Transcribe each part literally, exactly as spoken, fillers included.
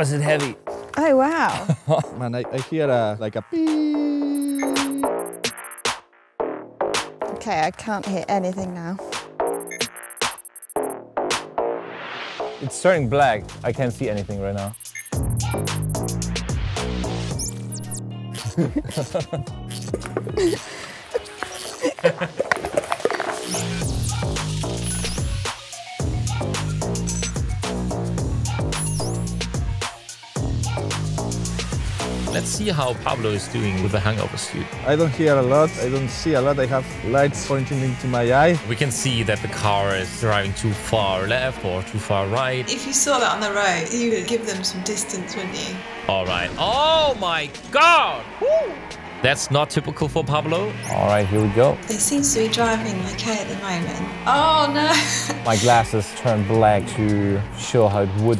Wow, is it heavy? Oh, wow. Man, I, I hear a, like a pee. Okay, I can't hear anything now. It's turning black. I can't see anything right now. Let's see how Pablo is doing with the hangover suit. I don't hear a lot, I don't see a lot, I have lights pointing into my eye. We can see that the car is driving too far left or too far right. If you saw that on the road, you would give them some distance, wouldn't you? All right. Oh my God! Woo! That's not typical for Pablo. All right, here we go. It seems to be driving okay at the moment. Oh no! My glasses turned black to show how it would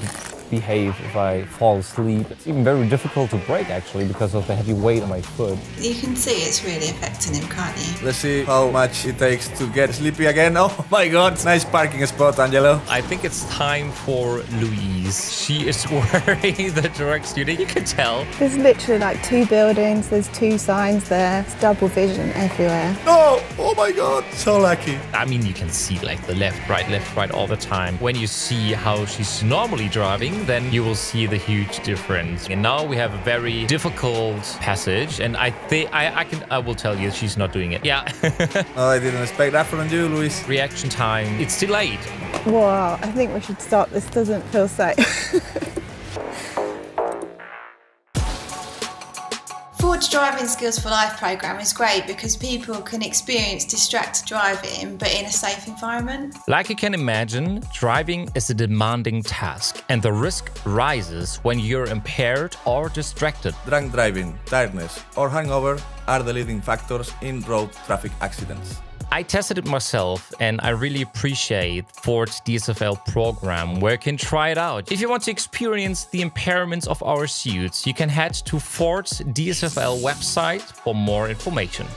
behave if I fall asleep. It's even very difficult to brake actually because of the heavy weight on my foot. You can see it's really affecting him, can't you? Let's see how much it takes to get sleepy again. Oh my God, nice parking spot, Angelo. I think it's time for Louise. She is wearing the direct student, you can tell. There's literally like two buildings, there's two signs there. It's double vision everywhere. Oh, oh my God, so lucky. I mean, you can see like the left, right, left, right all the time. When you see how she's normally driving, then you will see the huge difference. And now we have a very difficult passage, and I think I, I can I will tell you she's not doing it. Yeah. Oh, I didn't expect that from you, Louise. Reaction time. It's too late. Wow, I think we should stop. This doesn't feel safe. Ford's Driving Skills for Life program is great because people can experience distracted driving, but in a safe environment. Like you can imagine, driving is a demanding task, and the risk rises when you're impaired or distracted. Drunk driving, tiredness, or hangover are the leading factors in road traffic accidents. I tested it myself and I really appreciate Ford's D S F L program where you can try it out. If you want to experience the impairments of our suits, you can head to Ford's D S F L website for more information.